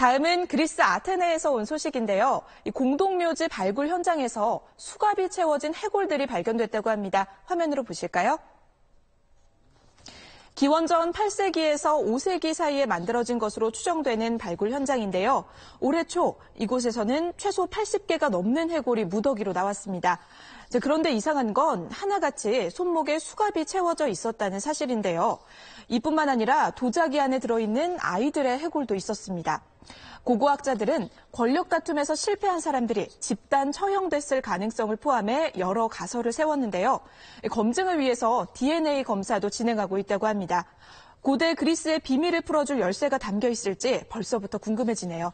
다음은 그리스 아테네에서 온 소식인데요. 이 공동묘지 발굴 현장에서 수갑이 채워진 해골들이 발견됐다고 합니다. 화면으로 보실까요? 기원전 8세기에서 5세기 사이에 만들어진 것으로 추정되는 발굴 현장인데요. 올해 초 이곳에서는 최소 80개가 넘는 해골이 무더기로 나왔습니다. 그런데 이상한 건 하나같이 손목에 수갑이 채워져 있었다는 사실인데요. 이뿐만 아니라 도자기 안에 들어있는 아이들의 해골도 있었습니다. 고고학자들은 권력 다툼에서 실패한 사람들이 집단 처형됐을 가능성을 포함해 여러 가설을 세웠는데요. 검증을 위해서 DNA 검사도 진행하고 있다고 합니다. 고대 그리스의 비밀을 풀어줄 열쇠가 담겨 있을지 벌써부터 궁금해지네요.